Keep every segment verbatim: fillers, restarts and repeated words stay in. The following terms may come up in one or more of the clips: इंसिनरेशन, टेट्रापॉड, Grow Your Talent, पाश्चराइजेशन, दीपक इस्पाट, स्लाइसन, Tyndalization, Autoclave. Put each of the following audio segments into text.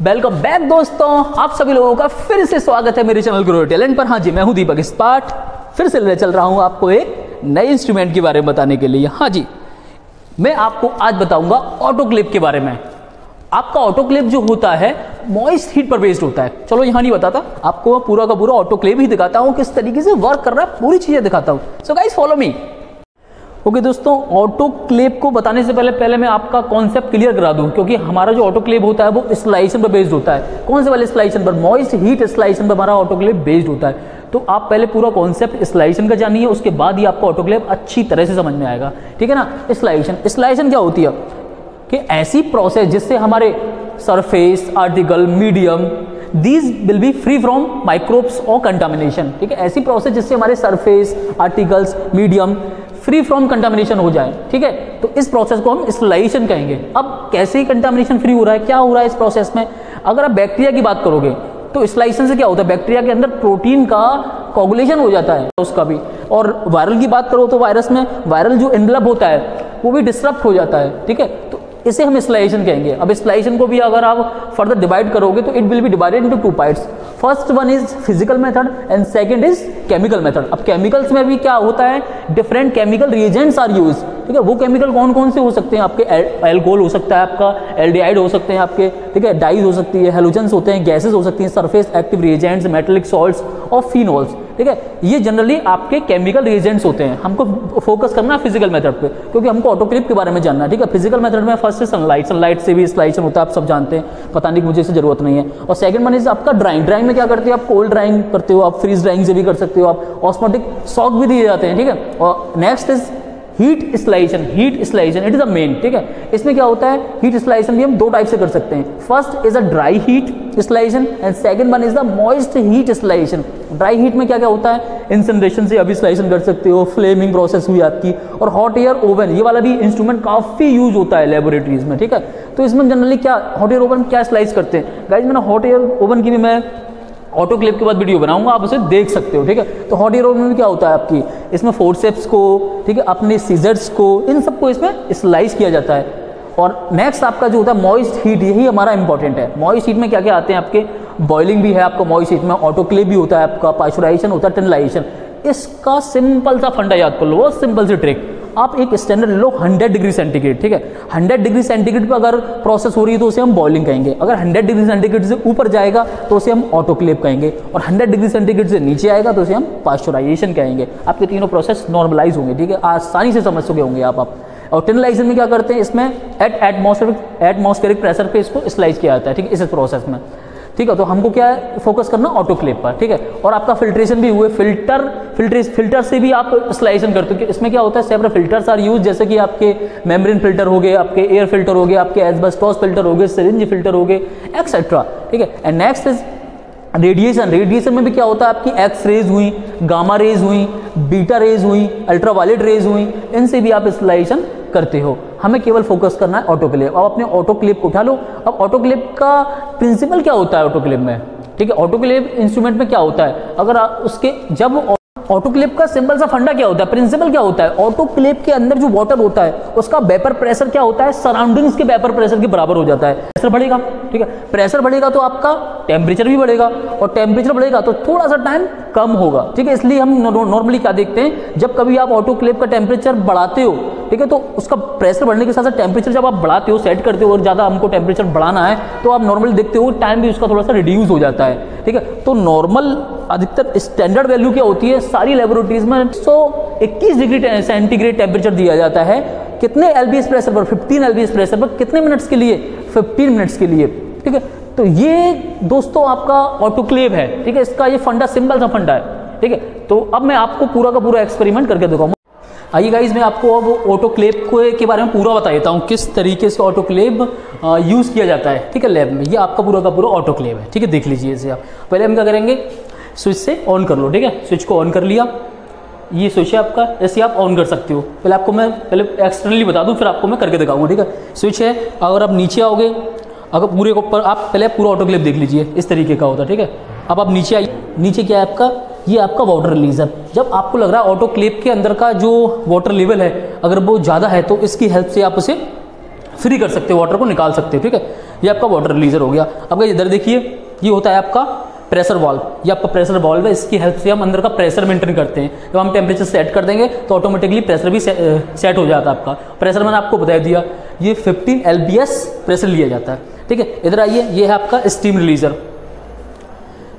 Welcome back दोस्तों, आप सभी लोगों का फिर से स्वागत है मेरे चैनल ग्रो योर टैलेंट पर। हाँ जी, मैं हूं दीपक इस्पाट, फिर से ले चल रहा हूं आपको एक नए इंस्ट्रूमेंट के बारे में बताने के लिए। हाँ जी, मैं आपको आज बताऊंगा ऑटोक्लेव के बारे में। आपका ऑटोक्लेव जो होता है मॉइस्ट हीट पर बेस्ड होता है। चलो यहाँ नहीं बताता आपको, मैं पूरा का पूरा ऑटोक्लेव ही दिखाता हूँ, किस तरीके से वर्क कर रहा है, पूरी चीज़ें दिखाता हूँ। So guys follow me. Okay okay, दोस्तों, ऑटोक्लेव को बताने से पहले पहले मैं आपका कॉन्सेप्ट क्लियर करा दूं, क्योंकि हमारा जो ऑटोक्लेव होता है वो स्लाइसन पर बेस्ड होता है। कौन से वाले स्लाइसन पर? मॉइस्ट हीट स्लाइसन पर हमारा ऑटोक्लेव बेस्ड होता है। तो आप पहले पूरा कॉन्सेप्ट स्लाइसन का जानिए, उसके बाद ही आपको ऑटोक्लेव अच्छी तरह से समझ में आएगा, ठीक है ना। स्लाइसन स्लाइसन क्या होती है कि ऐसी प्रोसेस जिससे हमारे surface, article, medium These will be free from microbes or contamination, ठीक है। ऐसी प्रोसेस जिससे हमारे surface, articles, medium free from contamination हो जाए, ठीक है। तो इस प्रोसेस को हम स्लाइसन कहेंगे। अब कैसे कंटामिनेशन फ्री हो रहा है, क्या हो रहा है इस प्रोसेस में? अगर आप बैक्टीरिया की बात करोगे तो स्लाइसन से क्या होता है, बैक्टीरिया के अंदर प्रोटीन का कोगुलेशन हो जाता है उसका भी। और वायरल की बात करो तो वायरस में वायरल जो एनवेलप होता है वो भी डिस्टर्ब हो जाता है, ठीक है। तो इसे हम स्लाइसन कहेंगे। अब स्लाइसन को भी अगर आप फर्दर डिवाइड करोगे तो it will be divided into two parts. First one is physical method and second is chemical method. अब केमिकल्स में भी क्या होता है, different chemical reagents are use, ठीक है। वो केमिकल कौन कौन से हो सकते हैं? आपके एल्कोहल हो सकता है, आपका एल्डिहाइड हो सकते हैं आपके, ठीक है, डाइज हो सकती है, हैलोजेंस होते हैं, गैसेज हो सकती हैं, surface active reagents, metallic salts और फिनॉल्स, ठीक है। ये जनरली आपके केमिकल रिएजेंट्स होते हैं। हमको फोकस करना है फिजिकल मेथड पे, क्योंकि हमको ऑटोक्लेव के बारे में जानना है, ठीक है। फिजिकल मेथड में फर्स्ट है सनलाइट, सनलाइट से भी स्लाइसन होता है, आप सब जानते हैं, पता नहीं मुझे इससे जरूरत नहीं है। और सेकंड वन इज आपका ड्राइंग। ड्राइंग में क्या करते हो आप? कोल्ड ड्राइंग करते हो आप, फ्रीज ड्राइंग से भी कर सकते हो आप, ऑस्मोटिक शॉक भी दिए जाते हैं, ठीक है। और next is heat स्लाइसन। Heat स्लाइसन it is the main, ठीक है। इसमें क्या होता है, हीट स्लाइसन भी हम दो टाइप से कर सकते हैं। First is a dry heat स्लाइसन and second one is the moist heat स्लाइसन। Dry heat में क्या क्या होता है, इंसिनरेशन से अभी स्लाइसन कर सकते हो, फ्लेमिंग प्रोसेस हुई आपकी, और हॉट एयर ओवन, ये वाला भी इंस्ट्रूमेंट काफी यूज होता है लेबोरेटरीज में, ठीक है। तो इसमें जनरली क्या हॉट एयर ओवन क्या स्लाइस करते हैं गाइज, मैंने हॉट एयर ओवन की भी मैं ऑटोक्लेव के बाद वीडियो बनाऊंगा, आप उसे देख सकते हो, ठीक है। तो हॉट एयर ओवन में क्या होता है आपकी, इसमें फोर्सेप्स को, ठीक है, अपने सीजर्स को, इन सबको इसमें स्लाइस किया जाता है। और नेक्स्ट आपका जो होता है मॉइस्ट हीट, यही हमारा इंपॉर्टेंट है। मॉइस्ट हीट में क्या क्या आते हैं आपके, बॉइलिंग भी है आपका मॉइस्ट हीट में, ऑटोक्लेव भी होता है आपका, पाश्चराइजेशन होता है, टिंडलाइजेशन। इसका सिंपल सा फंडा याद कर लो, सिंपल सी ट्रिक। आप एक स्टैंडर्ड लो हंड्रेड डिग्री सेंटीग्रेड, ठीक है। हंड्रेड डिग्री सेंटीग्रेड पर अगर प्रोसेस हो रही है तो उसे हम बॉइलिंग कहेंगे। अगर हंड्रेड डिग्री सेंटीग्रेड से ऊपर जाएगा तो उसे हम ऑटोक्लेव कहेंगे, और हंड्रेड डिग्री सेंटीग्रेड से नीचे आएगा तो उसे हम पाश्चराइजेशन कहेंगे। आपके तीनों प्रोसेस नॉर्मलाइज होंगे, ठीक है, आसानी से समझ सके होंगे आप आप और टिंडलाइजेशन में क्या करते हैं, इसमें एट एटमॉस्फेरिक एटमॉस्फेरिक प्रेशर पे इसको स्लाइस किया जाता है, ठीक है, इस प्रोसेस में, ठीक है। तो हमको क्या है, फोकस करना ऑटोक्लेव पर, ठीक है। और आपका फिल्ट्रेशन भी हुए, फिल्टर फिल्टर फिल्टर से भी आप स्लाइसन करते हो। इसमें क्या होता है, सेपरेट फिल्टर्स आर यूज, जैसे कि आपके मेम्ब्रेन फिल्टर हो गए, आपके एयर फिल्टर हो गए, आपके एस्बेस्टॉस फिल्टर हो गए, सिरिंज फिल्टर हो गए, एक्सेट्रा, ठीक है। And next is radiation. Radiation में भी क्या होता है, आपकी एक्स रेज हुई, गामा रेज हुई, बीटा रेज हुई, अल्ट्रावायलेट रेज हुई, इनसे भी आप स्लाइसन करते हो। हमें केवल फोकस करना है ऑटोक्लेव। अब अपने ऑटोक्लेव को उठा लो। अब ऑटोक्लेव का प्रिंसिपल क्या होता है ऑटोक्लेव में, ठीक है, ऑटोक्लेव इंस्ट्रूमेंट में क्या होता है, अगर उसके जब ऑटोक्लेव का सिंपल सा फंडा क्या होता है, प्रिंसिपल क्या होता है, ऑटोक्लेव के अंदर जो वाटर होता है उसका वेपर प्रेशर क्या होता है, सराउंडिंग्स के वेपर प्रेशर के बराबर हो जाता है। प्रेशर बढ़ेगा, ठीक है, प्रेशर बढ़ेगा तो आपका टेम्परेचर भी बढ़ेगा, और टेम्परेचर बढ़ेगा तो थोड़ा सा टाइम कम होगा, ठीक है। इसलिए हम नॉर्मली क्या देखते हैं, जब कभी आप ऑटोक्लेव का टेम्परेचर बढ़ाते हो, ठीक है, तो उसका प्रेशर बढ़ने के साथ साथ टेम्परेचर जब आप बढ़ाते हो, सेट करते हो, और ज़्यादा हमको टेम्परेचर बढ़ाना है, तो आप नॉर्मली देखते हो टाइम भी उसका थोड़ा सा रिड्यूस हो जाता है, ठीक है। तो नॉर्मल अधिकतर स्टैंडर्ड वैल्यू क्या होती है, सारी लेबोरेटरीज में एक सौ इक्कीस डिग्री सेंटीग्रेड टेम्परेचर दिया जाता है। कितने एलबीएस प्रेशर पर, पंद्रह एलबीएस प्रेशर पर, कितने मिनट्स के लिए, पंद्रह मिनट्स के लिए, ठीक है। तो ये दोस्तों आपका ऑटोक्लेव है, ठीक है, इसका ये फंडा सिंपल सा फंडा है, ठीक है। तो अब मैं आपको पूरा का पूरा एक्सपेरिमेंट करके दिखाऊंगा। आइए गाइज, मैं आपको अब ऑटोक्लेव के बारे में पूरा बता देता हूँ, किस तरीके से ऑटोक्लेव यूज़ किया जाता है, ठीक है, लैब में। ये आपका पूरा का पूरा ऑटोक्लेव है, ठीक है, देख लीजिए इसे आप। पहले हम क्या करेंगे, स्विच से ऑन कर लो, ठीक है, स्विच को ऑन कर लिया, ये स्विच है आपका, ऐसे आप ऑन कर सकते हो। पहले आपको मैं पहले एक्सटर्नली बता दूँ, फिर आपको मैं करके दिखाऊंगा, ठीक है। स्विच है, अगर आप नीचे आओगे, अगर पूरे ऊपर आप पहले पूरा ऑटोक्लेव देख लीजिए, इस तरीके का होता है, ठीक है। अब आप नीचे आइए, नीचे क्या है आपका, ये आपका वाटर रिलीजर। जब आपको लग रहा है ऑटोक्लेव के अंदर का जो वाटर लेवल है अगर वो ज़्यादा है तो इसकी हेल्प से आप उसे फ्री कर सकते हो, वाटर को निकाल सकते हो। ठीक है, ये आपका वाटर रिलीजर हो गया। अब इधर देखिए, ये होता है आपका प्रेशर वाल्व। ये आपका प्रेशर वाल्व है, इसकी हेल्प से हम अंदर का प्रेशर मेंटेन करते हैं। जब हम टेम्परेचर सेट कर देंगे तो ऑटोमेटिकली प्रेशर भी से, सेट हो जाता है आपका। प्रेशर मैंने आपको बता दिया, ये पंद्रह एल बी एस प्रेशर लिया जाता है। ठीक है, इधर आइए, ये है आपका स्टीम रिलीजर।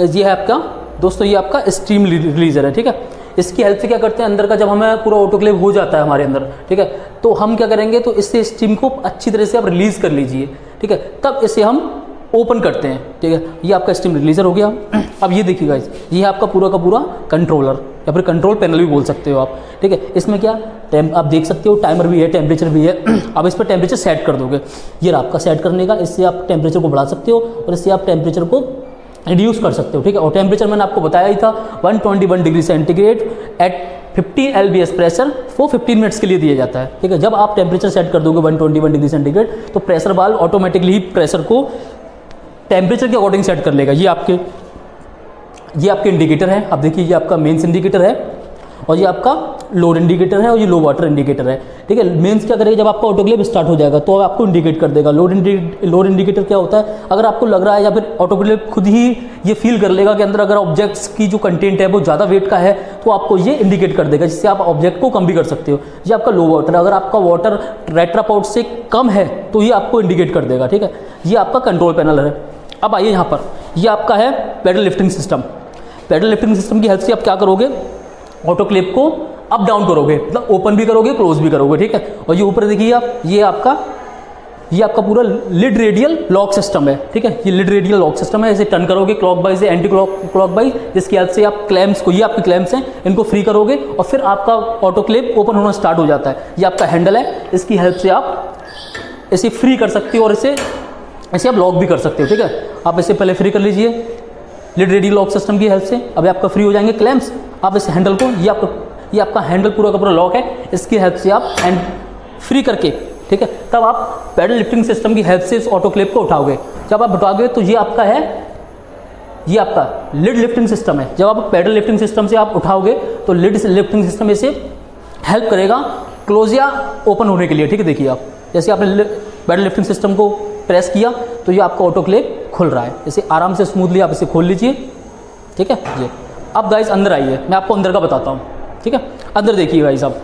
ये है आपका दोस्तों, ये आपका स्टीम रिलीजर है। ठीक है, इसकी हेल्प से क्या करते हैं, अंदर का जब हमें पूरा ऑटोक्लेव हो जाता है हमारे अंदर, ठीक है, तो हम क्या करेंगे, तो इससे स्टीम को अच्छी तरह से आप रिलीज़ कर लीजिए। ठीक है, तब इसे हम ओपन करते हैं। ठीक है, ये आपका स्टीम रिलीजर हो गया। अब ये देखिए गाइस, ये आपका पूरा का पूरा कंट्रोलर या फिर कंट्रोल पैनल भी बोल सकते हो आप। ठीक है, इसमें क्या टाइम आप देख सकते हो, टाइमर भी है, टेम्परेचर भी है। आप इस पर टेम्परेचर सेट कर दोगे, ये आपका सेट करने का, इससे आप टेम्परेचर को बढ़ा सकते हो और इससे आप टेम्परेचर को रिड्यूस कर सकते हो। ठीक है, और टेम्परेचर मैंने आपको बताया ही था एक सौ इक्कीस डिग्री सेंटीग्रेड एट पंद्रह एल बी एस प्रेशर वो पंद्रह मिनट्स के लिए दिया जाता है। ठीक है, जब आप टेम्परेचर सेट कर दोगे एक सौ इक्कीस डिग्री सेंटीग्रेड तो प्रेशर वाल्व ऑटोमेटिकली प्रेशर को टेम्परेचर के अकॉर्डिंग सेट कर लेगा। ये आपके ये आपके इंडिकेटर है, आप देखिए, ये आपका मेन्स इंडिकेटर है और ये आपका लोड इंडिकेटर है और ये लो वाटर इंडिकेटर है। ठीक है, मेंस क्या करेगा, जब आपका ऑटोक्लेव स्टार्ट हो जाएगा तो आपको इंडिकेट कर देगा। लोड इंडिकेटर लोड इंडिकेटर क्या होता है, अगर आपको लग रहा है या फिर ऑटोक्लेव खुद ही ये फील कर लेगा कि अंदर अगर ऑब्जेक्ट्स की जो कंटेंट है वो ज़्यादा वेट का है तो आपको ये इंडिकेट कर देगा, जिससे आप ऑब्जेक्ट को कम भी कर सकते हो। ये आपका लो वाटर है, अगर आपका वाटर टेट्रापॉड से कम है तो ये आपको इंडिकेट कर देगा। ठीक है, ये आपका कंट्रोल पैनल है। अब आइए यहाँ पर, यह आपका है pedal lifting system. Pedal lifting system की हेल्प से आप क्या करोगे, ऑटोक्लेव को अप डाउन करोगे, मतलब ओपन भी करोगे, क्लोज भी करोगे। ठीक है, और ये ऊपर देखिए आप, ये आपका ये आपका पूरा लिड रेडियल लॉक सिस्टम है। ठीक है, ये लिड रेडियल लॉक सिस्टम है, इसे टर्न करोगे क्लॉक वाइज से एंटी क्लॉक क्लॉक वाइज, जिसकी हेल्प से आप क्लैम्स को, ये आपके क्लैम्स हैं, इनको फ्री करोगे और फिर आपका ऑटोक्लेव ओपन होना स्टार्ट हो जाता है। ये आपका हैंडल है, इसकी हेल्प से आप इसे फ्री कर सकते हो और इसे इसे आप लॉक भी कर सकते हो। ठीक है, आप इसे पहले फ्री कर लीजिए लिड रेडियल लॉक सिस्टम की हेल्प से। अब आपका फ्री हो जाएंगे क्लैम्स। आप इस हैंडल को, ये आपका ये आपका हैंडल पूरा का पूरा लॉक है, इसकी हेल्प से आप एंड फ्री करके, ठीक है, तब आप पेडल लिफ्टिंग सिस्टम की हेल्प से इस ऑटोक्लेव को उठाओगे। जब आप उठाओगे तो ये आपका है, ये आपका लिड लिफ्टिंग सिस्टम है। जब आप पेडल लिफ्टिंग सिस्टम से आप उठाओगे तो लिड लिफ्टिंग सिस्टम इसे हेल्प करेगा क्लोज या ओपन होने के लिए। ठीक है, देखिए आप, जैसे आपने पेडल लिफ्टिंग सिस्टम को प्रेस किया तो ये आपका ऑटोक्लेव खुल रहा है। इसे आराम से स्मूथली आप इसे खोल लीजिए। ठीक है, ये अब गाइस अंदर आइए, मैं आपको अंदर का बताता हूँ। ठीक है, अंदर देखिए गाइस आप,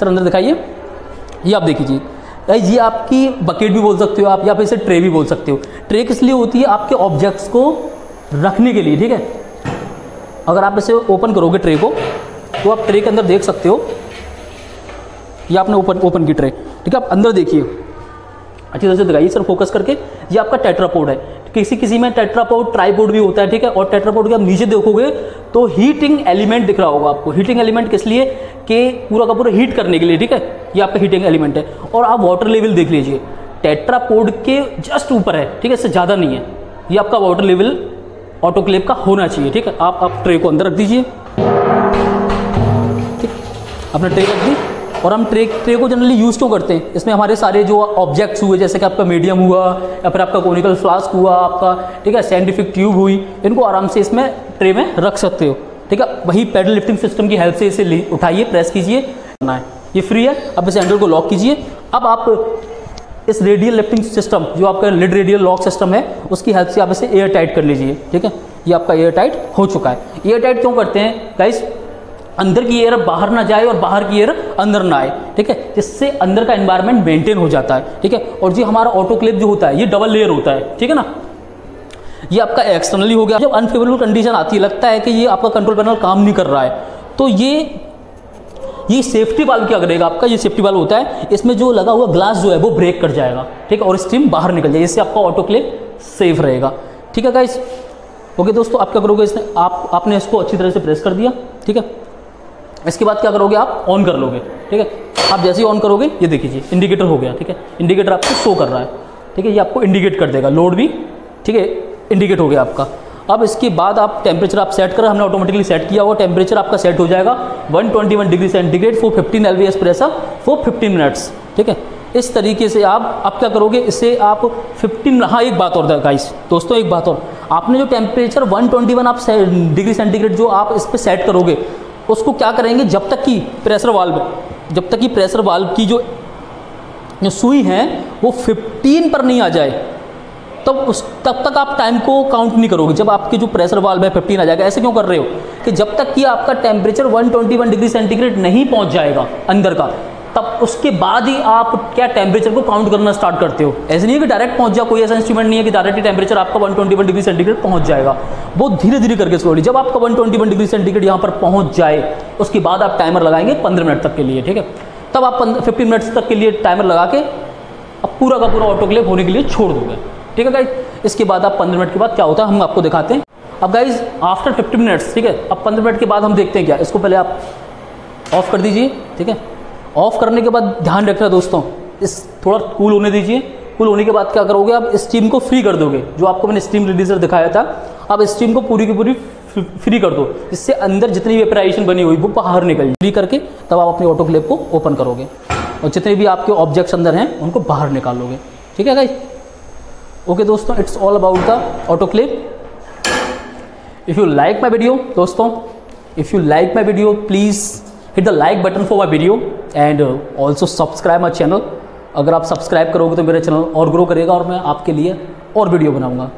सर अंदर दिखाइए। ये आप देखिए गाइस, ये आपकी बकेट भी बोल सकते हो आप, या फिर इसे ट्रे भी बोल सकते हो। ट्रे किस लिए होती है, आपके ऑब्जेक्ट्स को रखने के लिए। ठीक है, अगर आप इसे ओपन करोगे ट्रे को तो आप ट्रे के अंदर देख सकते हो। ये आपने ओपन ओपन की ट्रे, ठीक है, आप अंदर देखिए अच्छी तरह से दिखाइए सर फोकस करके। ये आपका टेट्रापॉड है, किसी किसी में टेट्रापॉड ट्राइपॉड भी होता है। ठीक है, और टेट्रापॉड के आप नीचे देखोगे तो हीटिंग एलिमेंट दिख रहा होगा आपको। हीटिंग एलिमेंट किस लिए, कि पूरा का पूरा हीट करने के लिए। ठीक है, ये आपका हीटिंग एलिमेंट है। और आप वाटर लेवल देख लीजिए, टेट्रापॉड के जस्ट ऊपर है। ठीक है, इससे ज़्यादा नहीं है। ये आपका वाटर लेवल ऑटोक्लेव का होना चाहिए। ठीक है, आप आप ट्रे को अंदर रख दीजिए। ठीक, अपना ट्रे रख दी। और हम ट्रे ट्रे को जनरली यूज़ क्यों करते हैं, इसमें हमारे सारे जो ऑब्जेक्ट्स हुए, जैसे कि आपका मीडियम हुआ या फिर आपका कोनिकल फ्लास्क हुआ आपका, ठीक है, साइंटिफिक ट्यूब हुई, इनको आराम से इसमें ट्रे में रख सकते हो। ठीक है, वही पेडल लिफ्टिंग सिस्टम की हेल्प से इसे उठाइए, प्रेस कीजिए, करना है, ये फ्री है। अब इस हैंडल को लॉक कीजिए। अब आप इस रेडियल लिफ्टिंग सिस्टम, जो आपका लिड रेडियल लॉक सिस्टम है, उसकी हेल्प से आप इसे एयर टाइट कर लीजिए। ठीक है, ये आपका एयर टाइट हो चुका है। एयर टाइट क्यों करते हैं गाइस, अंदर की एयर बाहर ना जाए और बाहर की एयर अंदर ना आए। ठीक है, जिससे अंदर का एनवायरनमेंट मेंटेन हो जाता है। ठीक है, और जो हमारा ऑटोक्लेव जो होता है ये डबल लेयर होता है। ठीक है ना, ये आपका एक्सटर्नली हो गया। जब अनफेवरेबल कंडीशन आती है, लगता है कि ये आपका कंट्रोल पैनल काम नहीं कर रहा है, तो ये ये सेफ्टी वाल्व क्या करेगा, आपका ये सेफ्टी वाल्व होता है, इसमें जो लगा हुआ ग्लास जो है वो ब्रेक कर जाएगा। ठीक है, और स्टीम बाहर निकल जाएगी, इससे आपका ऑटोक्लेव सेफ रहेगा। ठीक है गाइस, ओके दोस्तों, आप क्या करोगे, इसने आप आपने इसको अच्छी तरह से प्रेस कर दिया। ठीक है, इसके बाद क्या करोगे, आप ऑन कर लोगे। ठीक है, आप जैसे ही ऑन करोगे, ये देखिए इंडिकेटर हो गया। ठीक है, इंडिकेटर आपको शो कर रहा है। ठीक है, ये आपको इंडिकेट कर देगा, लोड भी, ठीक है, इंडिकेट हो गया आपका। अब इसके बाद आप टेम्परेचर आप सेट कर, हमने ऑटोमेटिकली सेट किया हुआ टेम्परेचर आपका सेट हो जाएगा एक सौ इक्कीस डिग्री सेंटीग्रेड फॉर पंद्रह L B S pressure for पंद्रह मिनट्स। ठीक है, इस तरीके से आप आप क्या करोगे, इसे आप पंद्रह, हाँ एक बात और गाइस दोस्तों, एक बात और, आपने जो टेम्परेचर एक सौ इक्कीस आप डिग्री सेंटीग्रेड जो आप इस पर सेट करोगे, उसको क्या करेंगे, जब तक कि प्रेशर वाल्व जब तक कि प्रेशर वाल्व की जो जो सुई है वो फिफ्टीन पर नहीं आ जाए तब उस तब तक आप टाइम को काउंट नहीं करोगे जब आपके जो प्रेशर वाल्व है फिफ्टीन आ जाएगा। ऐसे क्यों कर रहे हो कि जब तक कि आपका टेम्परेचर एक सौ इक्कीस डिग्री सेंटीग्रेड नहीं पहुंच जाएगा अंदर का, तब उसके बाद ही आप क्या टेम्परेचर को काउंट करना स्टार्ट करते हो। ऐसे नहीं है कि डायरेक्ट पहुंच जाओ, कोई ऐसा इंस्ट्रूमेंट नहीं है कि डायरेक्ट ही टेम्परेचर आपका एक सौ इक्कीस डिग्री सेंटीग्रेड पहुंच जाएगा। वो धीरे धीरे करके स्लोली जब आपका एक सौ इक्कीस डिग्री सेंटीग्रेड यहाँ पर पहुंच जाए उसके बाद आप टाइमर लगाएंगे पंद्रह मिनट तक के लिए, ठीक है। तब आप फिफ्टीन मिनट्स तक के लिए टाइमर लगा के अब पूरा का पूरा ऑटोक्लेव होने के लिए छोड़ दोगे, ठीक है गाइज। इसके बाद आप पंद्रह मिनट के बाद क्या होता है हम आपको दिखाते हैं। अब गाइज आफ्टर फिफ्टीन मिनट्स, ठीक है, अब पंद्रह मिनट के बाद हम देखते हैं क्या। इसको पहले आप ऑफ कर दीजिए, ठीक है। ऑफ करने के बाद ध्यान रखना दोस्तों, इस थोड़ा कूल होने दीजिए। कूल होने के बाद क्या करोगे आप, स्टीम को फ्री कर दोगे। जो आपको मैंने स्टीम रिलीजर दिखाया था, अब स्टीम को पूरी की पूरी फ्री कर दो, इससे अंदर जितनी वेपराइजेशन बनी हुई वो बाहर निकल फ्री करके तब आप अपने ऑटोक्लेव को ओपन करोगे और जितने भी आपके ऑब्जेक्ट्स अंदर हैं उनको बाहर निकालोगे, ठीक है गाइस। ओके दोस्तों, it's all about the autoclave. If you like my video दोस्तों, if you like my video please hit the like button for my video and also subscribe my channel। अगर आप सब्सक्राइब करोगे तो मेरा channel और grow करेगा और मैं आपके लिए और वीडियो बनाऊंगा।